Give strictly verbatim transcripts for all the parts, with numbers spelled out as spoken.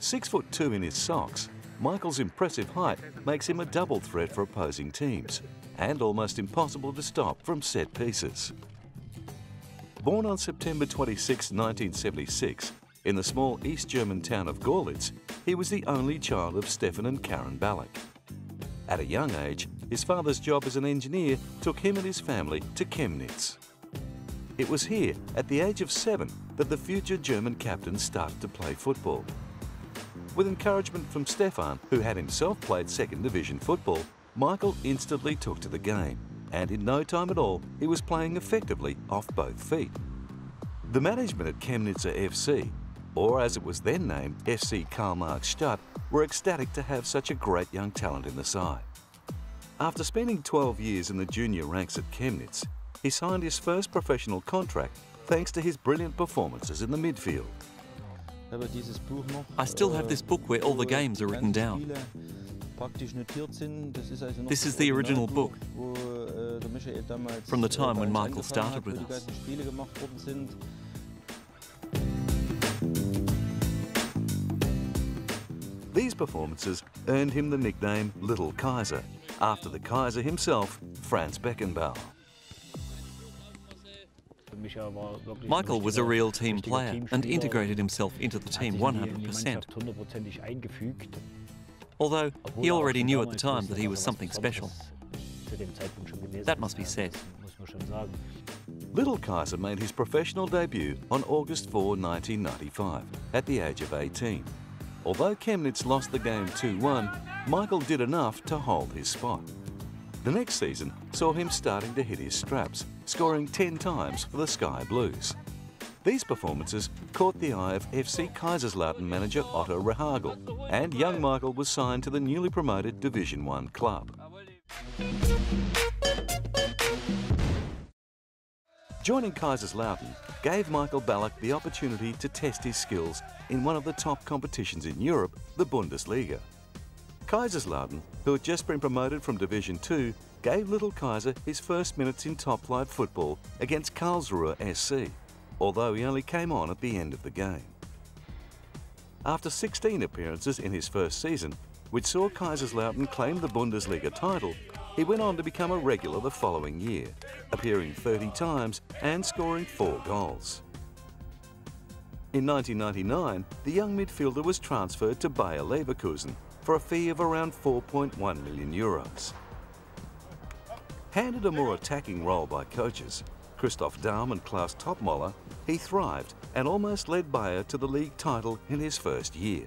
Six foot two in his socks, Michael's impressive height makes him a double threat for opposing teams and almost impossible to stop from set pieces. Born on September twenty-sixth, nineteen seventy-six, in the small East German town of Görlitz, he was the only child of Stefan and Karen Ballack. At a young age, his father's job as an engineer took him and his family to Chemnitz. It was here, at the age of seven, that the future German captain started to play football. With encouragement from Stefan, who had himself played second division football, Michael instantly took to the game, and in no time at all, he was playing effectively off both feet. The management at Chemnitzer F C, or as it was then named, F C Karl-Marx-Stadt, were ecstatic to have such a great young talent in the side. After spending twelve years in the junior ranks at Chemnitz, he signed his first professional contract thanks to his brilliant performances in the midfield. I still have this book where all the games are written down. This is the original book from the time when Michael started with us. These performances earned him the nickname Little Kaiser, after the Kaiser himself, Franz Beckenbauer. Michael was a real team player and integrated himself into the team one hundred percent. Although he already knew at the time that he was something special. That must be said. Little Kaiser made his professional debut on August fourth, nineteen ninety-five, at the age of eighteen. Although Chemnitz lost the game two one, Michael did enough to hold his spot. The next season saw him starting to hit his straps, scoring ten times for the Sky Blues. These performances caught the eye of F C Kaiserslautern manager Otto Rehagel, and young Michael was signed to the newly promoted Division one club. Joining Kaiserslautern gave Michael Ballack the opportunity to test his skills in one of the top competitions in Europe, the Bundesliga. Kaiserslautern, who had just been promoted from Division two, gave Little Kaiser his first minutes in top-flight football against Karlsruhe S C, although he only came on at the end of the game. After sixteen appearances in his first season, which saw Kaiserslautern claim the Bundesliga title, he went on to become a regular the following year, appearing thirty times and scoring four goals. In nineteen ninety-nine, the young midfielder was transferred to Bayer Leverkusen for a fee of around four point one million euros. Handed a more attacking role by coaches, Christoph Daum and Klaus Topmöller, he thrived and almost led Bayer to the league title in his first year.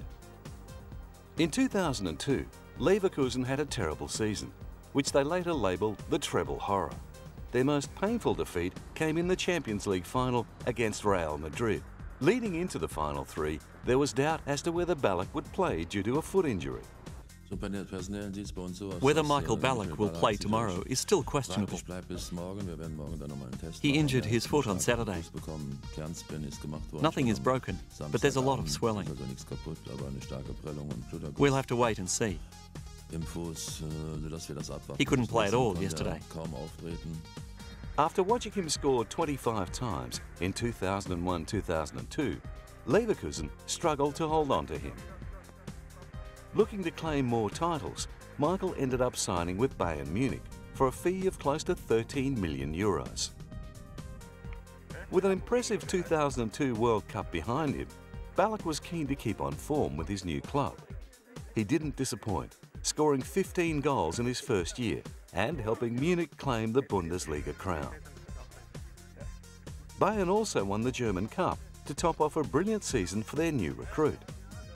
In two thousand two, Leverkusen had a terrible season, which they later labelled the treble horror. Their most painful defeat came in the Champions League final against Real Madrid. Leading into the final three, there was doubt as to whether Ballack would play due to a foot injury. Whether Michael Ballack will play tomorrow is still questionable. He injured his foot on Saturday. Nothing is broken, but there's a lot of swelling. We'll have to wait and see. He couldn't play at all yesterday. After watching him score twenty-five times in two thousand one two thousand two, Leverkusen struggled to hold on to him. Looking to claim more titles, Michael ended up signing with Bayern Munich for a fee of close to thirteen million euros. With an impressive two thousand two World Cup behind him, Ballack was keen to keep on form with his new club. He didn't disappoint, scoring fifteen goals in his first year and helping Munich claim the Bundesliga crown. Bayern also won the German Cup to top off a brilliant season for their new recruit.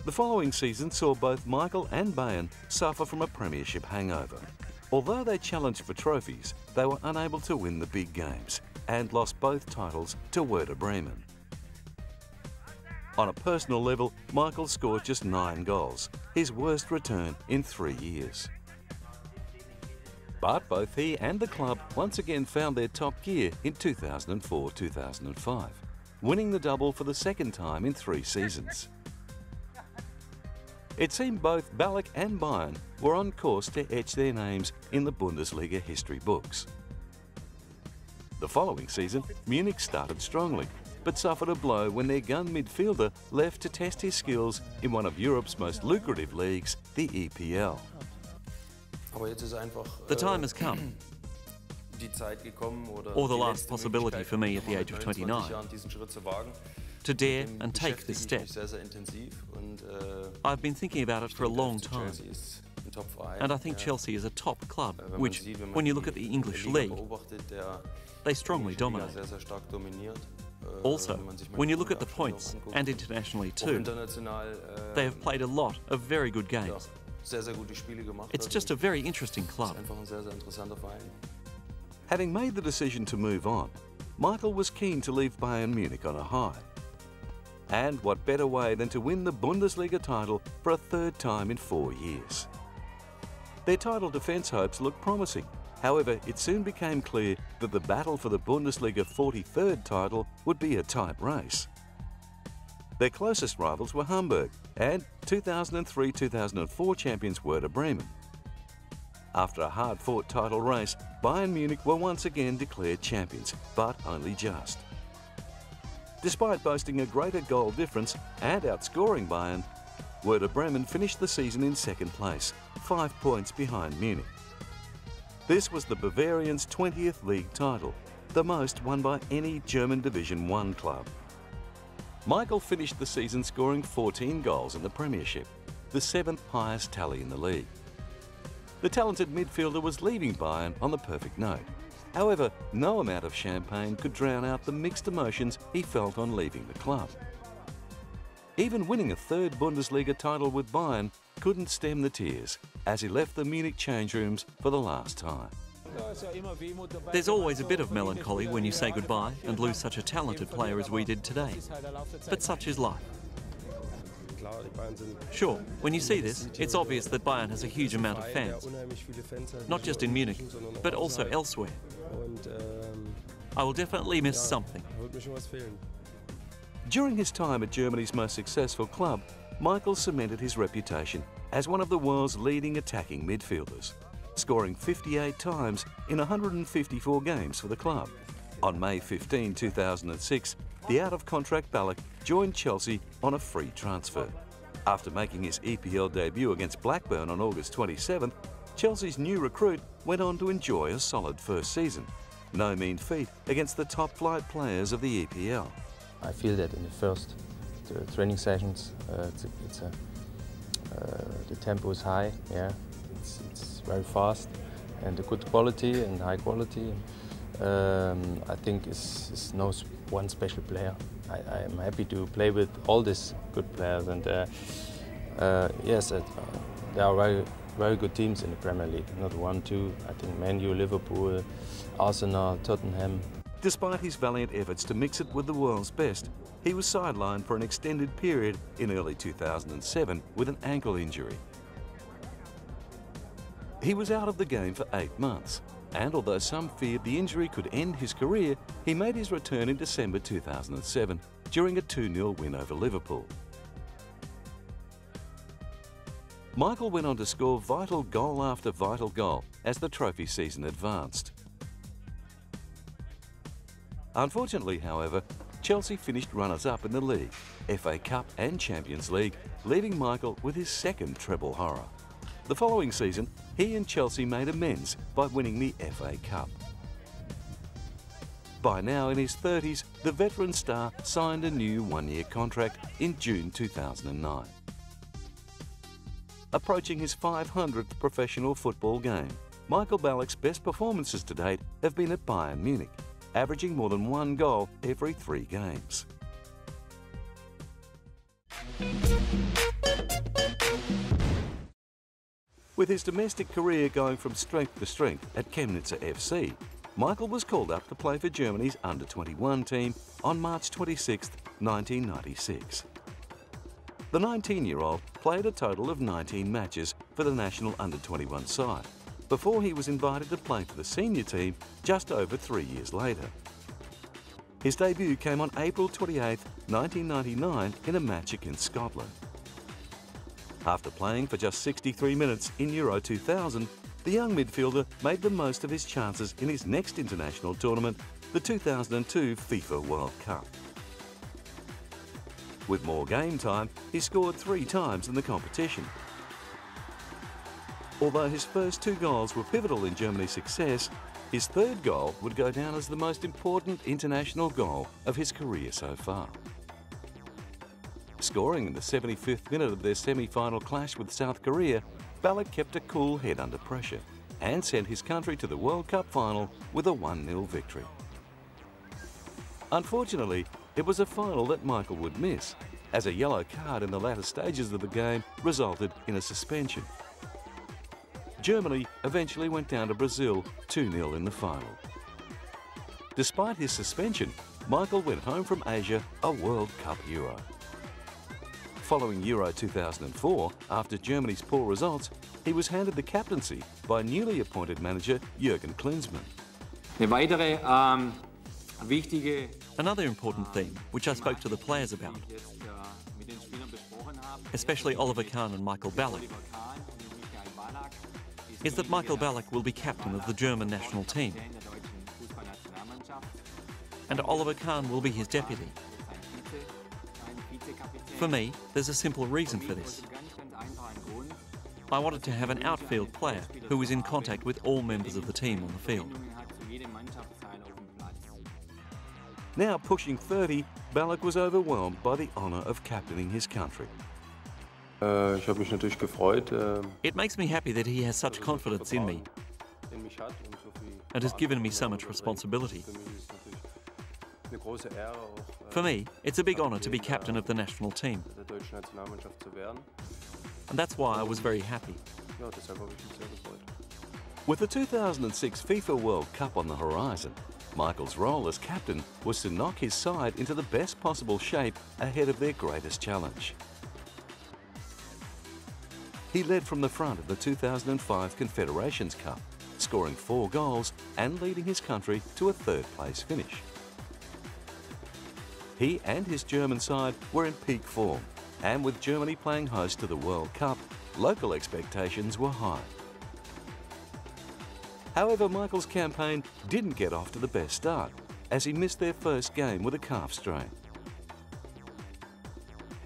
The following season saw both Michael and Bayern suffer from a premiership hangover. Although they challenged for trophies, they were unable to win the big games and lost both titles to Werder Bremen. On a personal level, Michael scored just nine goals, his worst return in three years. But both he and the club once again found their top gear in two thousand four two thousand five, winning the double for the second time in three seasons. It seemed both Ballack and Bayern were on course to etch their names in the Bundesliga history books. The following season, Munich started strongly, but suffered a blow when their gun midfielder left to test his skills in one of Europe's most lucrative leagues, the E P L. The time has come, or the last possibility for me at the age of twenty-nine, to dare and take this step. I've been thinking about it for a long time, and I think Chelsea is a top club, which, when you look at the English league, they strongly dominate. Also, when you look at the points, and internationally too, they have played a lot of very good games. It's just a very interesting club. Having made the decision to move on, Michael was keen to leave Bayern Munich on a high. And what better way than to win the Bundesliga title for a third time in four years. Their title defence hopes looked promising. However, it soon became clear that the battle for the Bundesliga forty-third title would be a tight race. Their closest rivals were Hamburg and two thousand three two thousand four champions Werder Bremen. After a hard-fought title race, Bayern Munich were once again declared champions, but only just. Despite boasting a greater goal difference and outscoring Bayern, Werder Bremen finished the season in second place, five points behind Munich. This was the Bavarians' twentieth league title, the most won by any German Division one club. Michael finished the season scoring fourteen goals in the Premiership, the seventh highest tally in the league. The talented midfielder was leaving Bayern on the perfect note. However, no amount of champagne could drown out the mixed emotions he felt on leaving the club. Even winning a third Bundesliga title with Bayern couldn't stem the tears as he left the Munich change rooms for the last time. There's always a bit of melancholy when you say goodbye and lose such a talented player as we did today. But such is life. Sure, when you see this, it's obvious that Bayern has a huge amount of fans, not just in Munich, but also elsewhere. I will definitely miss something. During his time at Germany's most successful club, Michael cemented his reputation as one of the world's leading attacking midfielders, scoring fifty-eight times in one hundred fifty-four games for the club. On May fifteenth two thousand six, the out-of-contract Ballack joined Chelsea on a free transfer. After making his E P L debut against Blackburn on August twenty-seventh, Chelsea's new recruit went on to enjoy a solid first season. No mean feat against the top-flight players of the E P L. I feel that in the first the training sessions, uh, it's a, it's a, uh, the tempo is high, yeah, it's, it's very fast and a good quality and high quality. Um, I think it's, it's no one special player. I am happy to play with all these good players, and uh, uh, yes, uh, there are very, very good teams in the Premier League. Not one, two. I think Man U, Liverpool, Arsenal, Tottenham. Despite his valiant efforts to mix it with the world's best, he was sidelined for an extended period in early two thousand seven with an ankle injury. He was out of the game for eight months. And although some feared the injury could end his career, he made his return in December two thousand seven during a two nil win over Liverpool. Michael went on to score vital goal after vital goal as the trophy season advanced. Unfortunately, however, Chelsea finished runners-up in the league, F A Cup and Champions League, leaving Michael with his second treble horror. The following season, he and Chelsea made amends by winning the F A Cup. By now in his thirties, the veteran star signed a new one-year contract in June two thousand nine. Approaching his five hundredth professional football game, Michael Ballack's best performances to date have been at Bayern Munich, averaging more than one goal every three games. With his domestic career going from strength to strength at Chemnitzer F C, Michael was called up to play for Germany's under twenty-one team on March twenty-sixth nineteen ninety-six. The nineteen-year-old played a total of nineteen matches for the national under twenty-one side before he was invited to play for the senior team just over three years later. His debut came on April twenty-eighth nineteen ninety-nine in a match against Scotland. After playing for just sixty-three minutes in Euro two thousand, the young midfielder made the most of his chances in his next international tournament, the two thousand two FIFA World Cup. With more game time, he scored three times in the competition. Although his first two goals were pivotal in Germany's success, his third goal would go down as the most important international goal of his career so far. Scoring in the seventy-fifth minute of their semi-final clash with South Korea, Ballack kept a cool head under pressure and sent his country to the World Cup final with a one nil victory. Unfortunately, it was a final that Michael would miss, as a yellow card in the latter stages of the game resulted in a suspension. Germany eventually went down to Brazil two nil in the final. Despite his suspension, Michael went home from Asia a World Cup hero. Following Euro two thousand four, after Germany's poor results, he was handed the captaincy by newly appointed manager Jürgen Klinsmann. Another important thing, which I spoke to the players about, especially Oliver Kahn and Michael Ballack, is that Michael Ballack will be captain of the German national team, and Oliver Kahn will be his deputy. For me, there's a simple reason for this. I wanted to have an outfield player who was in contact with all members of the team on the field. Now pushing thirty, Ballack was overwhelmed by the honour of captaining his country. It makes me happy that he has such confidence in me and has given me so much responsibility. For me, it's a big honour to be captain of the national team, and that's why I was very happy. With the two thousand six FIFA World Cup on the horizon, Michael's role as captain was to knock his side into the best possible shape ahead of their greatest challenge. He led from the front of the two thousand five Confederations Cup, scoring four goals and leading his country to a third-place finish. He and his German side were in peak form, and with Germany playing host to the World Cup, local expectations were high. However, Michael's campaign didn't get off to the best start, as he missed their first game with a calf strain.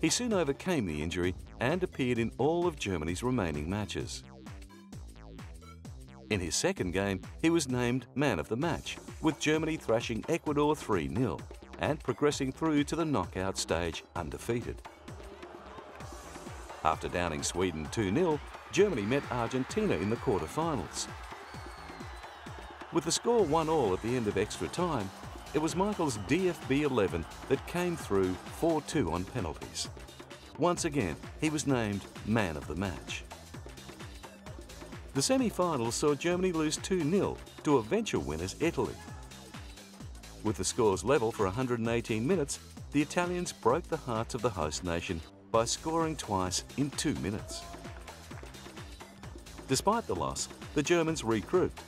He soon overcame the injury and appeared in all of Germany's remaining matches. In his second game, he was named Man of the Match, with Germany thrashing Ecuador three nil and progressing through to the knockout stage undefeated. After downing Sweden two nil, Germany met Argentina in the quarterfinals. With the score one all at the end of extra time, it was Michael's D F B eleven that came through four two on penalties. Once again, he was named Man of the Match. The semi-finals saw Germany lose two nil to eventual winners Italy. With the scores level for one hundred eighteen minutes, the Italians broke the hearts of the host nation by scoring twice in two minutes. Despite the loss, the Germans regrouped,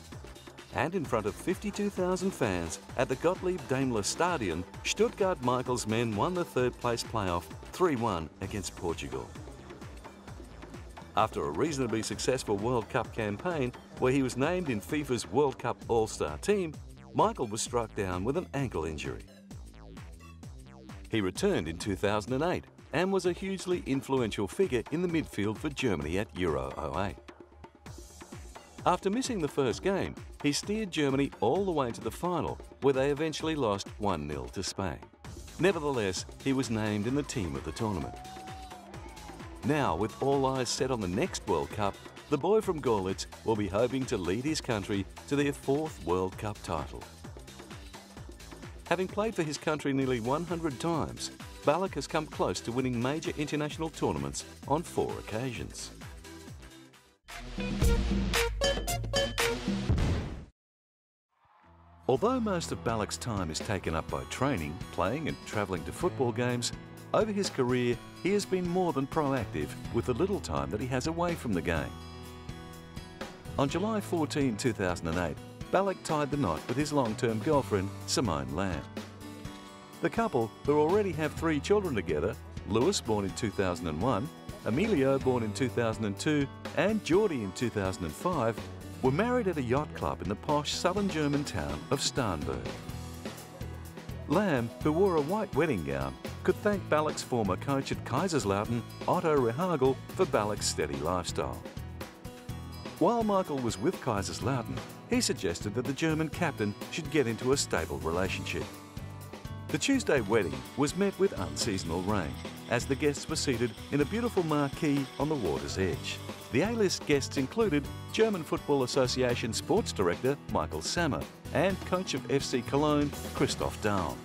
and in front of fifty-two thousand fans at the Gottlieb-Daimler-Stadion, Stuttgart Michael's men won the third-place playoff three one against Portugal. After a reasonably successful World Cup campaign, where he was named in FIFA's World Cup All-Star team, Michael was struck down with an ankle injury. He returned in two thousand eight and was a hugely influential figure in the midfield for Germany at Euro oh eight. After missing the first game, he steered Germany all the way to the final, where they eventually lost one nil to Spain. Nevertheless, he was named in the team of the tournament. Now, with all eyes set on the next World Cup, the boy from Görlitz will be hoping to lead his country to their fourth World Cup title. Having played for his country nearly one hundred times, Ballack has come close to winning major international tournaments on four occasions. Although most of Ballack's time is taken up by training, playing and travelling to football games, over his career he has been more than proactive with the little time that he has away from the game. On July fourteenth two thousand eight, Ballack tied the knot with his long-term girlfriend, Simone Lamb. The couple, who already have three children together, Lewis born in two thousand one, Emilio born in two thousand two and Geordie in two thousand five, were married at a yacht club in the posh southern German town of Starnberg. Lamb, who wore a white wedding gown, could thank Ballack's former coach at Kaiserslautern, Otto Rehagel, for Ballack's steady lifestyle. While Michael was with Kaiserslautern, he suggested that the German captain should get into a stable relationship. The Tuesday wedding was met with unseasonal rain, as the guests were seated in a beautiful marquee on the water's edge. The A-list guests included German Football Association sports director Michael Sammer and coach of F C Cologne, Christoph Daum.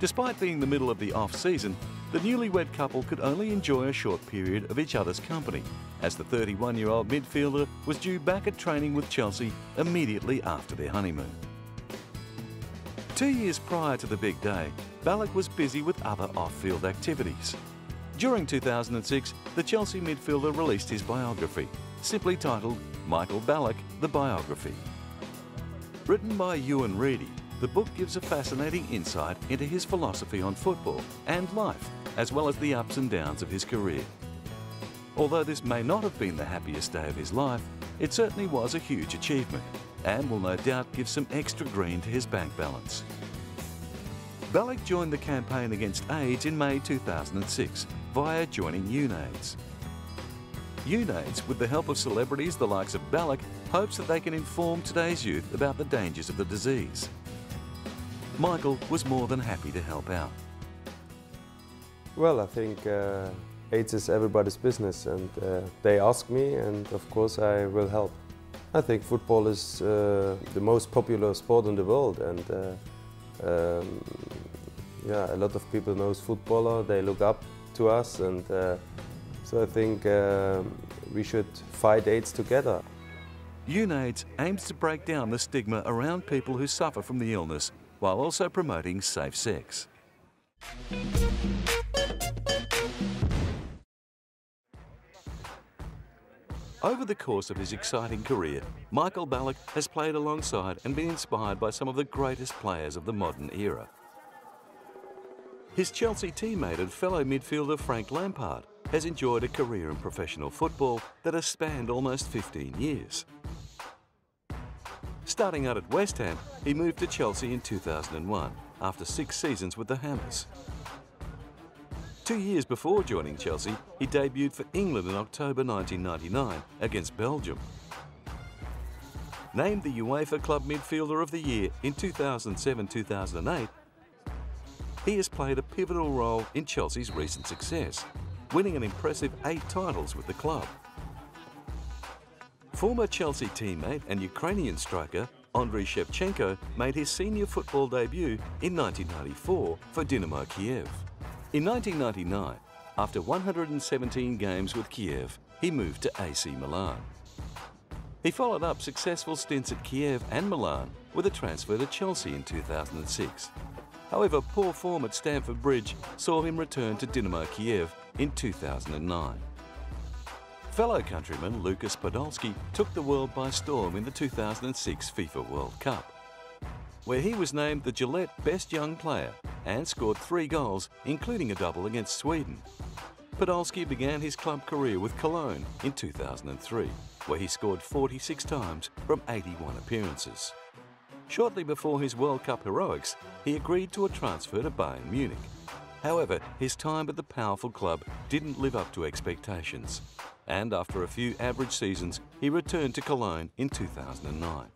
Despite being the middle of the off-season, the newlywed couple could only enjoy a short period of each other's company, as the thirty-one-year-old midfielder was due back at training with Chelsea immediately after their honeymoon. Two years prior to the big day, Ballack was busy with other off-field activities. During two thousand six, the Chelsea midfielder released his biography, simply titled Michael Ballack, The Biography. Written by Ewan Reedy, the book gives a fascinating insight into his philosophy on football and life, as well as the ups and downs of his career. Although this may not have been the happiest day of his life, it certainly was a huge achievement, and will no doubt give some extra green to his bank balance. Ballack joined the campaign against AIDS in May two thousand six via joining UNAIDS. UNAIDS, with the help of celebrities the likes of Ballack, hopes that they can inform today's youth about the dangers of the disease. Michael was more than happy to help out. Well, I think uh, AIDS is everybody's business, and uh, they ask me, and of course I will help. I think football is uh, the most popular sport in the world, and uh, um, yeah, a lot of people know footballer. They look up to us, and uh, so I think uh, we should fight AIDS together. UNAIDS aims to break down the stigma around people who suffer from the illness, while also promoting safe sex. Over the course of his exciting career, Michael Ballack has played alongside and been inspired by some of the greatest players of the modern era. His Chelsea teammate and fellow midfielder Frank Lampard has enjoyed a career in professional football that has spanned almost fifteen years. Starting out at West Ham, he moved to Chelsea in two thousand one, after six seasons with the Hammers. Two years before joining Chelsea, he debuted for England in October nineteen ninety-nine against Belgium. Named the UEFA Club Midfielder of the Year in two thousand seven two thousand eight, he has played a pivotal role in Chelsea's recent success, winning an impressive eight titles with the club. Former Chelsea teammate and Ukrainian striker Andriy Shevchenko made his senior football debut in nineteen ninety-four for Dynamo Kiev. In nineteen ninety-nine, after one hundred seventeen games with Kiev, he moved to A C Milan. He followed up successful stints at Kiev and Milan with a transfer to Chelsea in two thousand six. However, poor form at Stamford Bridge saw him return to Dynamo Kiev in two thousand nine. Fellow countryman Lukas Podolski took the world by storm in the two thousand six FIFA World Cup, where he was named the Gillette Best Young Player and scored three goals, including a double against Sweden. Podolski began his club career with Cologne in two thousand three, where he scored forty-six times from eighty-one appearances. Shortly before his World Cup heroics, he agreed to a transfer to Bayern Munich. However, his time at the powerful club didn't live up to expectations, and after a few average seasons, he returned to Cologne in two thousand nine.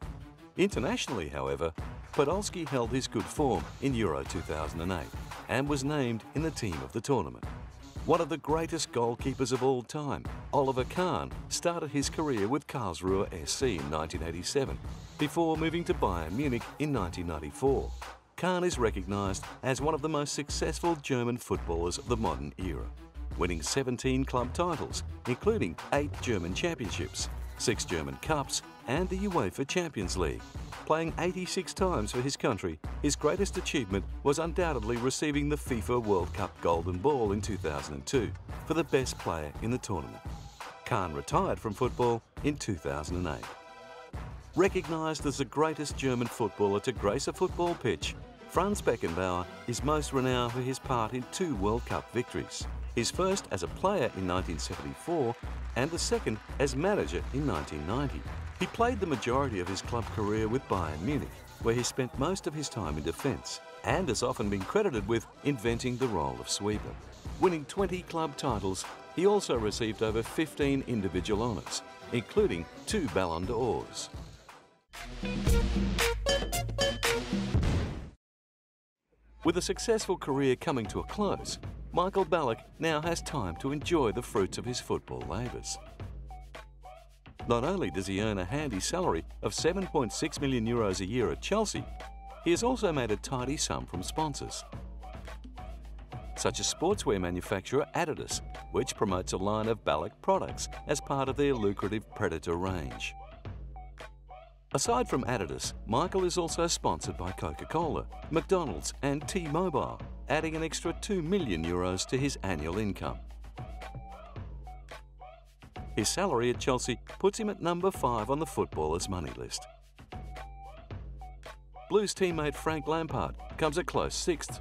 Internationally, however, Podolski held his good form in Euro two thousand eight and was named in the team of the tournament. One of the greatest goalkeepers of all time, Oliver Kahn, started his career with Karlsruhe S C in nineteen eighty-seven before moving to Bayern Munich in nineteen ninety-four. Kahn is recognised as one of the most successful German footballers of the modern era, winning seventeen club titles, including eight German championships, six German cups and the UEFA Champions League. Playing eighty-six times for his country, his greatest achievement was undoubtedly receiving the FIFA World Cup Golden Ball in two thousand two for the best player in the tournament. Kahn retired from football in two thousand eight. Recognised as the greatest German footballer to grace a football pitch, Franz Beckenbauer is most renowned for his part in two World Cup victories. His first as a player in nineteen seventy-four and the second as manager in nineteen ninety. He played the majority of his club career with Bayern Munich, where he spent most of his time in defence, and has often been credited with inventing the role of sweeper. Winning twenty club titles, he also received over fifteen individual honours, including two Ballon d'Ors. With a successful career coming to a close, Michael Ballack now has time to enjoy the fruits of his football labours. Not only does he earn a handy salary of seven point six million euros a year at Chelsea, he has also made a tidy sum from sponsors, such as sportswear manufacturer Adidas, which promotes a line of Ballack products as part of their lucrative Predator range. Aside from Adidas, Michael is also sponsored by Coca-Cola, McDonald's and T-Mobile, adding an extra two million euros to his annual income. His salary at Chelsea puts him at number five on the footballer's money list. Blues teammate Frank Lampard comes a close sixth,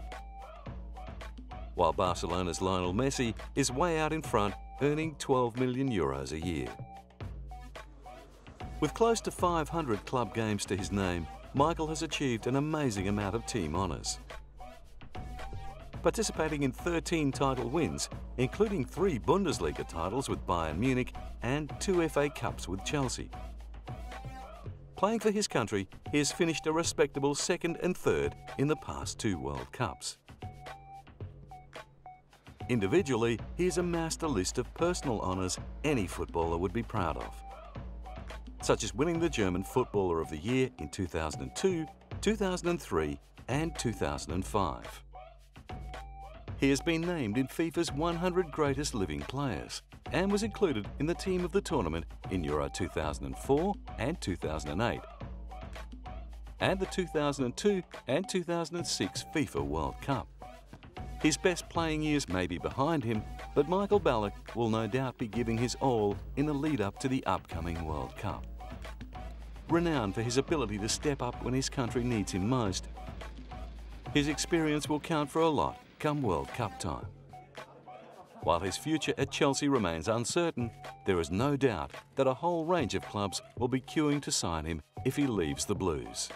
while Barcelona's Lionel Messi is way out in front, earning twelve million euros a year. With close to five hundred club games to his name, Michael has achieved an amazing amount of team honours, participating in thirteen title wins, including three Bundesliga titles with Bayern Munich and two F A Cups with Chelsea. Playing for his country, he has finished a respectable second and third in the past two World Cups. Individually, he has amassed a list of personal honours any footballer would be proud of, such as winning the German Footballer of the Year in two thousand two, two thousand three and two thousand five. He has been named in FIFA's one hundred Greatest Living Players and was included in the team of the tournament in Euro two thousand four and two thousand eight and the two thousand two and two thousand six FIFA World Cup. His best playing years may be behind him, but Michael Ballack will no doubt be giving his all in the lead-up to the upcoming World Cup. Renowned for his ability to step up when his country needs him most, his experience will count for a lot come World Cup time. While his future at Chelsea remains uncertain, there is no doubt that a whole range of clubs will be queuing to sign him if he leaves the Blues.